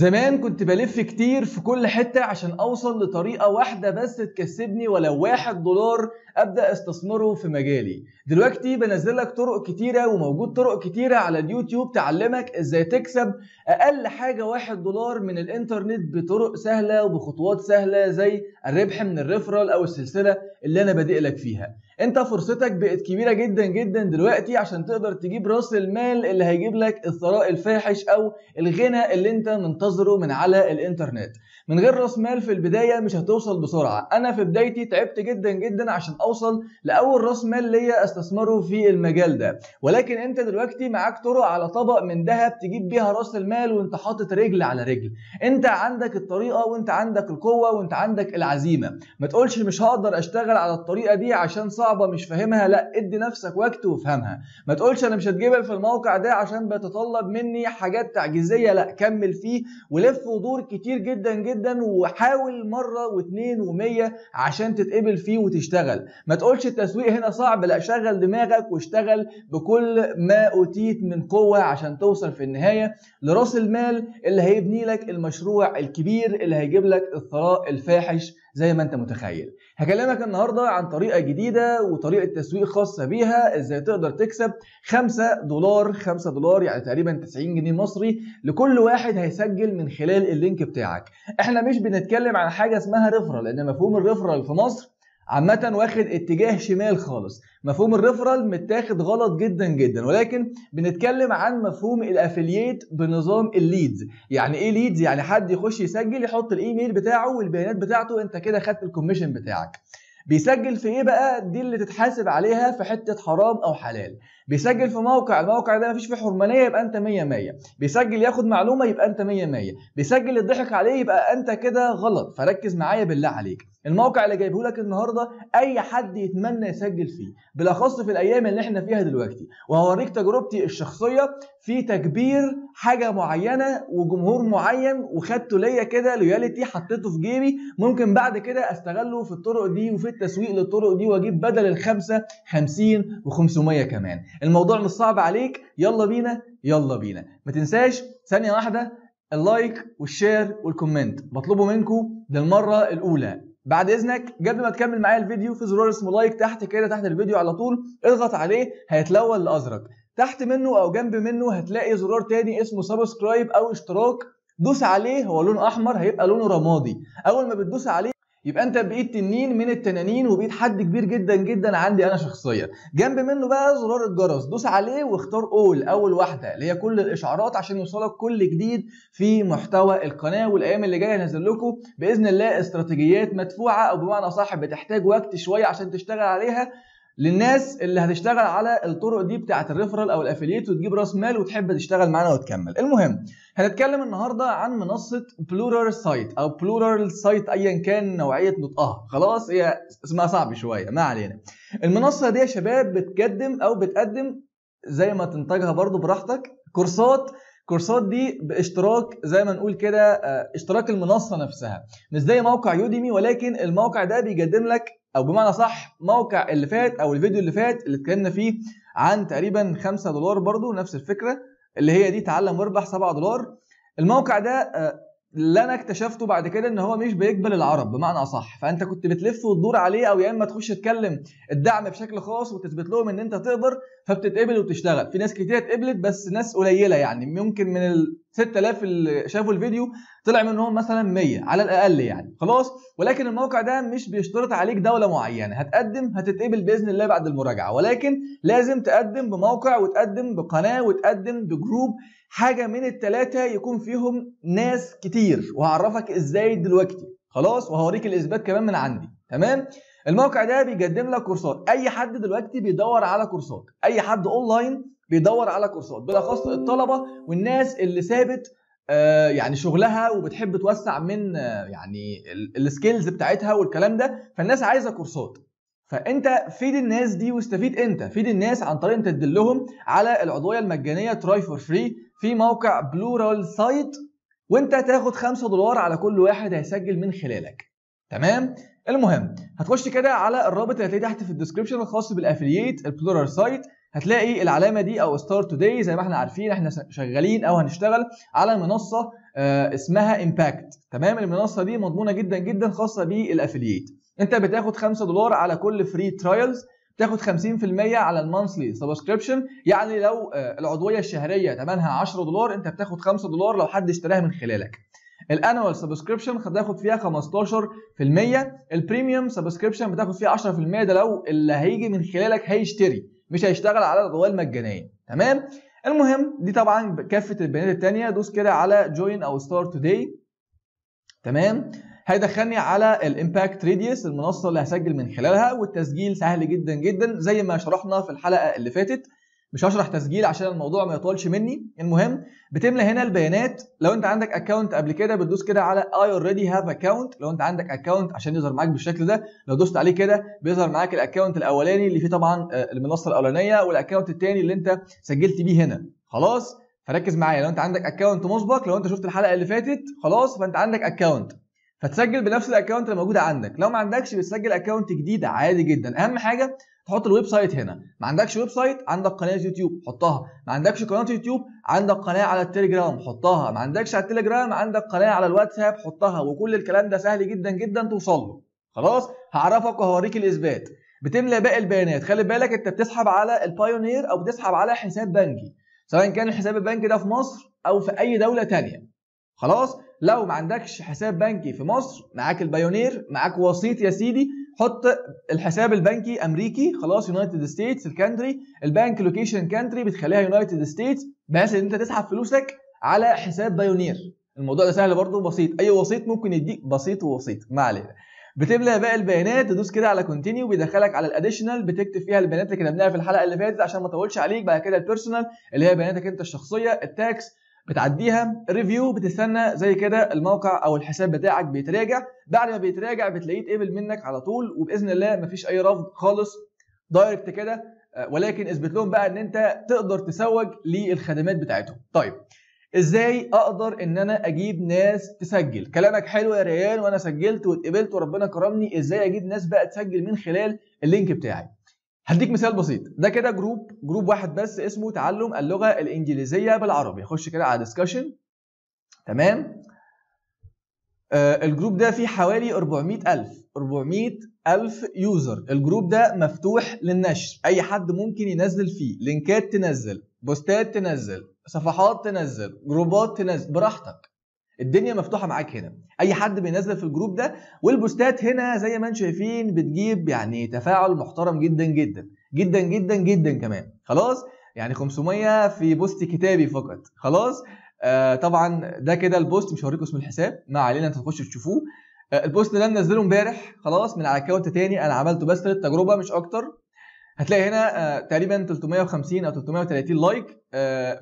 زمان كنت بلف كتير في كل حتة عشان اوصل لطريقة واحدة بس تكسبني ولو $1 ابدأ استثمره في مجالي. دلوقتي بنزل لك طرق كتيرة وموجود طرق كتيرة على اليوتيوب تعلمك ازاي تكسب اقل حاجة $1 من الانترنت بطرق سهلة وبخطوات سهلة زي الربح من الريفرال او السلسلة اللي انا بادئ لك فيها. انت فرصتك بقت كبيرة جدا جدا دلوقتي عشان تقدر تجيب راس المال اللي هيجيب لك الثراء الفاحش او الغنى اللي انت منتظره من على الانترنت. من غير راس مال في البداية مش هتوصل بسرعة. انا في بدايتي تعبت جدا جدا عشان اوصل لاول راس مال ليا استثمره في المجال ده، ولكن انت دلوقتي معاك طرق على طبق من ذهب تجيب بيها راس المال وانت حاطط رجل على رجل. انت عندك الطريقة وانت عندك القوة وانت عندك العزيمة. ما تقولش مش هقدر اشتغل على الطريقة دي عشان صعبة مش فاهمها، لا ادي نفسك وقت وافهمها. ما تقولش انا مش هتجبل في الموقع ده عشان بيتطلب مني حاجات تعجيزية، لا كمل فيه ولف ودور كتير جدا جدا وحاول مرة واثنين ومية عشان تتقبل فيه وتشتغل. ما تقولش التسويق هنا صعب، لا شغل دماغك واشتغل بكل ما اوتيت من قوة عشان توصل في النهاية لراس المال اللي هيبني لك المشروع الكبير اللي هيجيب لك الثراء الفاحش زي ما انت متخيل. هكلمك النهاردة عن طريقة جديدة وطريقة تسويق خاصة بيها ازاي تقدر تكسب $5 يعني تقريبا 90 جنيه مصري لكل واحد هيسجل من خلال اللينك بتاعك. احنا مش بنتكلم عن حاجة اسمها ريفرال لان مفهوم الريفرال في مصر عامة واخد اتجاه شمال خالص. مفهوم الريفرال متاخد غلط جدا جدا، ولكن بنتكلم عن مفهوم الافلييت بنظام الليدز. يعني ايه ليدز؟ يعني حد يخش يسجل يحط الايميل بتاعه والبيانات بتاعته، انت كده خدت الكوميشن بتاعك. بيسجل في ايه بقى؟ دي اللي تتحاسب عليها في حتة حرام او حلال. بيسجل في موقع، الموقع ده مفيش فيه حرمانية يبقى انت 100. بيسجل ياخد معلومة يبقى انت 100. بيسجل يضحك عليه يبقى انت كده غلط. فركز معايا بالله عليك. الموقع اللي جايبه لك النهارده اي حد يتمنى يسجل فيه، بالاخص في الايام اللي احنا فيها دلوقتي، وهوريك تجربتي الشخصيه في تكبير حاجه معينه وجمهور معين وخدته ليا كده لويالتي، حطيته في جيبي، ممكن بعد كده استغله في الطرق دي وفي التسويق للطرق دي واجيب بدل ال5 50 و500 كمان. الموضوع مش صعب عليك، يلا بينا يلا بينا. ما تنساش ثانيه واحده اللايك والشير والكومنت، بطلبه منكم للمره الاولى. بعد اذنك قبل ما تكمل معايا الفيديو في زرار اسمه لايك تحت كده تحت الفيديو على طول، اضغط عليه هيتلون لازرق. تحت منه او جنب منه هتلاقي زرار تاني اسمه سبسكرايب او اشتراك، دوس عليه. هو لونه احمر هيبقى لونه رمادي، اول ما بتدوس عليه يبقى انت بقيت تنين من التنانين وبقيت حد كبير جدا جدا عندي انا شخصيا. جنب منه بقى زرار الجرس، دوس عليه واختار اول واحده اللي هي كل الاشعارات عشان يوصلك كل جديد في محتوى القناه. والايام اللي جايه هنزل لكم باذن الله استراتيجيات مدفوعه، او بمعنى صح بتحتاج وقت شويه عشان تشتغل عليها، للناس اللي هتشتغل على الطرق دي بتاعه الريفرال او الافلييت وتجيب راس مال وتحب تشتغل معانا وتكمل. المهم هنتكلم النهارده عن منصه Pluralsight او Pluralsight ايا كان نوعيه نطقها، خلاص هي اسمها صعب شويه ما علينا. المنصه دي يا شباب بتقدم زي ما تنتجها برضو براحتك كورسات دي باشتراك، زي ما نقول كده اشتراك المنصه نفسها، مش زي موقع يوديمي، ولكن الموقع ده بيقدم لك، او بمعنى صح موقع اللي فات او الفيديو اللي فات اللي اتكلمنا فيه عن تقريبا $5 برضو نفس الفكره اللي هي دي تعلم واربح $7. الموقع ده اللي انا اكتشفته بعد كده ان هو مش بيقبل العرب بمعنى صح، فانت كنت بتلف وتدور عليه، او يا اما تخش تكلم الدعم بشكل خاص وتثبت لهم ان انت تقدر فبتتقبل وتشتغل. في ناس كتير اتقبلت بس ناس قليله، يعني ممكن من ال 6000 اللي شافوا الفيديو طلع منهم مثلا 100 على الاقل يعني، خلاص. ولكن الموقع ده مش بيشترط عليك دوله معينه، هتقدم هتتقبل باذن الله بعد المراجعه، ولكن لازم تقدم بموقع وتقدم بقناه وتقدم بجروب، حاجه من الثلاثه يكون فيهم ناس كتير، وهعرفك ازاي دلوقتي خلاص، وهوريك الاثبات كمان من عندي. تمام؟ الموقع ده بيقدم لك كورسات، اي حد دلوقتي بيدور على كورسات، اي حد اونلاين بيدور على كورسات، بالاخص الطلبه والناس اللي سابت يعني شغلها وبتحب توسع من يعني السكيلز بتاعتها والكلام ده، فالناس عايزه كورسات. فانت فيد الناس دي واستفيد انت، فيد الناس عن طريق انت تدلهم على العضويه المجانيه تراي فور فري في موقع Pluralsight، وانت تاخد $5 على كل واحد هيسجل من خلالك. تمام؟ المهم هتخش كده على الرابط اللي هتلاقيه تحت في الديسكربشن الخاص بالافلييت Pluralsight، هتلاقي العلامه دي او ستار توداي. زي ما احنا عارفين احنا شغالين او هنشتغل على منصه اسمها امباكت. تمام، المنصه دي مضمونه جدا جدا، خاصه بالافلييت. انت بتاخد $5 على كل فري ترايلز، تاخد 50% على المانثلي سبسكريبشن، يعني لو العضويه الشهريه ثمنها $10 انت بتاخد $5 لو حد اشتراها من خلالك. الانوال سبسكريبشن هتاخد فيها 15%، البريميوم سبسكريبشن بتاخد فيها 10%، ده لو اللي هيجي من خلالك هيشتري مش هيشتغل على العضويه المجانيه. تمام، المهم دي طبعا كافه البيانات الثانيه. دوس كده على جوين او ستارت توداي. تمام، هيدخلني على الامباكت ريديوس، المنصه اللي هسجل من خلالها، والتسجيل سهل جدا جدا زي ما شرحنا في الحلقه اللي فاتت، مش هشرح تسجيل عشان الموضوع ما يطولش مني. المهم بتملى هنا البيانات، لو انت عندك اكونت قبل كده بتدوس كده على اي اوريدي هاف اكونت، لو انت عندك اكونت عشان يظهر معاك بالشكل ده، لو دوست عليه كده بيظهر معاك الاكونت الاولاني اللي فيه طبعا المنصه الاولانيه والاكونت الثاني اللي انت سجلت بيه هنا. خلاص، فركز معايا، لو انت عندك اكونت مسبق، لو انت شفت الحلقه اللي فاتت خلاص فانت عندك اكونت، فتسجل بنفس الاكونت اللي موجود عندك. لو ما عندكش بتسجل اكونت جديد عادي جدا. اهم حاجه تحط الويب سايت هنا. ما عندكش ويب سايت، عندك قناه يوتيوب حطها، ما عندكش قناه يوتيوب عندك قناه على التليجرام حطها، ما عندكش على التليجرام عندك قناه على الواتساب حطها، وكل الكلام ده سهل جدا جدا توصل له. خلاص، هعرفك وهوريك الاثبات. بتملى باقي البيانات، خلي بالك انت بتسحب على البايونير او بتسحب على حساب بنكي، سواء كان الحساب البنكي ده في مصر او في اي دوله ثانيه. خلاص، لو ما عندكش حساب بنكي في مصر، معاك البايونير، معاك وسيط يا سيدي، حط الحساب البنكي امريكي، خلاص يونايتد ستيتس الكانتري، البنك لوكيشن كانتري بتخليها يونايتد ستيتس، بحيث ان انت تسحب فلوسك على حساب بايونير. الموضوع ده سهل برده وبسيط، اي وسيط ممكن يديك، بسيط ووسيط، ما علينا. بتملى باقي البيانات، تدوس كده على كونتينيو، بيدخلك على الاديشنال، بتكتب فيها البيانات اللي كتبناها في الحلقه اللي فاتت عشان ما اطولش عليك. بعد كده البيرسونال اللي هي بياناتك انت الشخصيه، التاكس بتعديها، ريفيو بتستنى زي كده الموقع او الحساب بتاعك بيتراجع، بعد ما بيتراجع بتلاقيه اتقبل منك على طول، وباذن الله مفيش اي رفض خالص، دايركت كده. ولكن اثبت لهم بقى ان انت تقدر تسوق للخدمات بتاعتهم. طيب ازاي اقدر ان انا اجيب ناس تسجل؟ كلامك حلو يا ريان، وانا سجلت واتقبلت وربنا كرمني، ازاي اجيب ناس بقى تسجل من خلال اللينك بتاعي؟ هديك مثال بسيط. ده كده جروب واحد بس اسمه تعلم اللغه الانجليزيه بالعربي، خش كده على ديسكشن. تمام، الجروب ده فيه حوالي 400,000 يوزر. الجروب ده مفتوح للنشر، اي حد ممكن ينزل فيه لينكات، تنزل بوستات، تنزل صفحات، تنزل جروبات، تنزل براحتك، الدنيا مفتوحه معاك هنا، اي حد بينزل في الجروب ده. والبوستات هنا زي ما انتم شايفين بتجيب يعني تفاعل محترم جدا جدا جدا جدا جدا كمان. خلاص، يعني 500 في بوست كتابي فقط. خلاص، طبعا ده كده البوست، مش هوريكم اسم الحساب، ما علينا، انتوا تخشوا تشوفوه. البوست ده منزله امبارح خلاص من على اكونت تاني، انا عملته بس للتجربه مش اكتر. هتلاقي هنا تقريبا 350 او 330 لايك،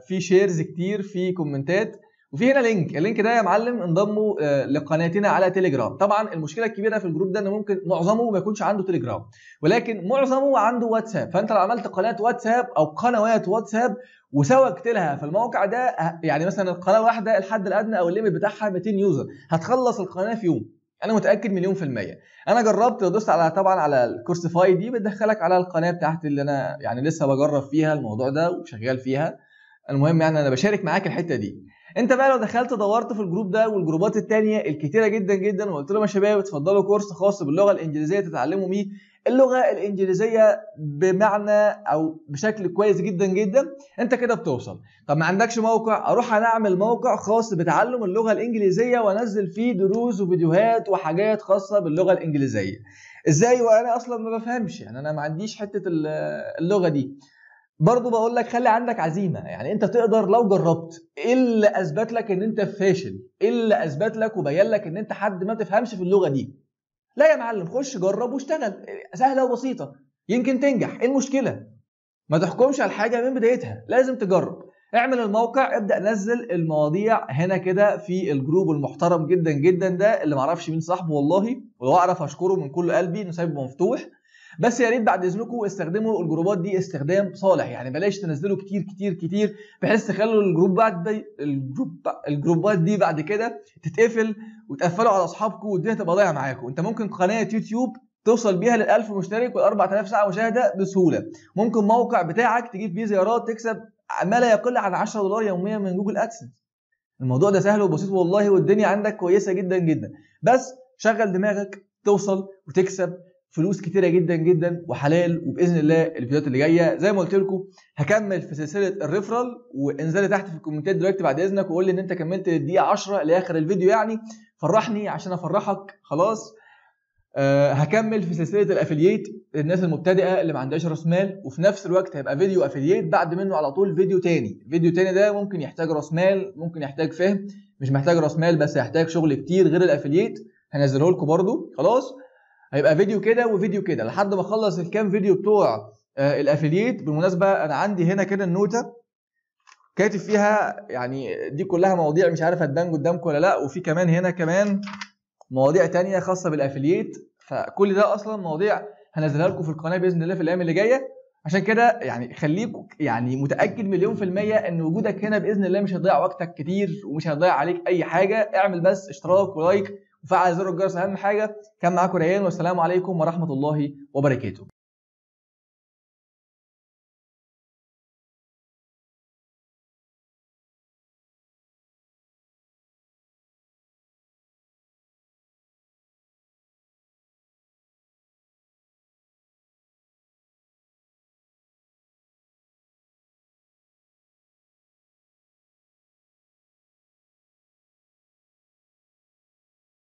في شيرز كتير، في كومنتات، وفي هنا لينك. اللينك ده يا معلم انضموا لقناتنا على تليجرام. طبعا المشكله الكبيره في الجروب ده ان ممكن معظمه ما يكونش عنده تليجرام، ولكن معظمه عنده واتساب، فانت لو عملت قناه واتساب او قنوات واتساب وسوقت لها في الموقع ده، يعني مثلا القناه الواحده الحد الادنى او الليميت بتاعها 200 يوزر، هتخلص القناه في يوم، انا متاكد 1,000,000%. انا جربت ودوست على طبعا على الكورسيفاي دي، بتدخلك على القناه بتاعتي اللي انا يعني لسه بجرب فيها الموضوع ده وشغال فيها. المهم يعني انا بشارك معاك الحته دي. انت بقى لو دخلت دورت في الجروب ده والجروبات التانية الكتيرة جدا جدا وقلت لهم يا شباب اتفضلوا كورس خاص باللغة الانجليزية تتعلموا بيه اللغة الانجليزية بمعنى او بشكل كويس جدا جدا، انت كده بتوصل. طب ما عندكش موقع؟ اروح انا اعمل موقع خاص بتعلم اللغة الانجليزية وانزل فيه دروس وفيديوهات وحاجات خاصة باللغة الانجليزية. ازاي وانا اصلا ما بفهمش؟ يعني انا ما عنديش حتة اللغة دي. برضه بقول لك خلي عندك عزيمه، يعني انت تقدر لو جربت. ايه اللي اثبت لك ان انت فاشل؟ ايه اللي اثبت لك وبين لك ان انت حد ما بتفهمش في اللغه دي؟ لا يا معلم، خش جرب واشتغل، سهله وبسيطه، يمكن تنجح. ايه المشكله؟ ما تحكمش على الحاجه من بدايتها، لازم تجرب. اعمل الموقع، ابدا نزل المواضيع هنا كده في الجروب المحترم جدا جدا ده، اللي ما اعرفش مين صاحبه والله، ولو اعرف اشكره من كل قلبي انه سايبه مفتوح. بس يا ريت بعد اذنكم استخدموا الجروبات دي استخدام صالح، يعني بلاش تنزلوا كتير كتير كتير بحيث تخلوا الجروبات دي بعد كده تتقفل وتقفلوا على اصحابكم والدنيا تبقى ضايعه معاكم. انت ممكن قناه يوتيوب توصل بيها لل1000 مشترك وال4000 ساعه مشاهده بسهوله، ممكن موقع بتاعك تجيب بيه زيارات تكسب ما لا يقل عن $10 يوميا من جوجل ادسنس. الموضوع ده سهل وبسيط والله، والدنيا عندك كويسه جدا جدا، بس شغل دماغك توصل وتكسب فلوس كتيره جدا جدا وحلال. وباذن الله الفيديوهات اللي جايه زي ما قلت لكم هكمل في سلسله الريفرال، وانزل تحت في الكومنتات دلوقتي بعد اذنك وقول لي ان انت كملت الدقيقه 10 لاخر الفيديو، يعني فرحني عشان افرحك. خلاص هكمل في سلسله الافلييت للناس المبتدئه اللي ما عندهاش راس مال، وفي نفس الوقت هيبقى فيديو افلييت بعد منه على طول فيديو تاني. الفيديو تاني ده ممكن يحتاج راس مال، ممكن يحتاج فهم، مش محتاج راس مال بس هيحتاج شغل كتير غير الافلييت، هنزله لكم برده. خلاص هيبقى فيديو كده وفيديو كده لحد ما اخلص الكام فيديو بتوع الافلييت. بالمناسبه انا عندي هنا كده النوته كاتب فيها، يعني دي كلها مواضيع مش عارف هتبان قدامكم ولا لا، وفي كمان هنا كمان مواضيع تانية خاصة بالافلييت، فكل ده اصلا مواضيع هنزلها لكم في القناة باذن الله في الايام اللي جاية. عشان كده يعني خليك يعني متأكد 100% ان وجودك هنا باذن الله مش هتضيع وقتك كتير ومش هتضيع عليك اي حاجة. اعمل بس اشتراك ولايك وفعل زر الجرس اهم حاجة. كان معاكم ريان والسلام عليكم ورحمة الله وبركاته.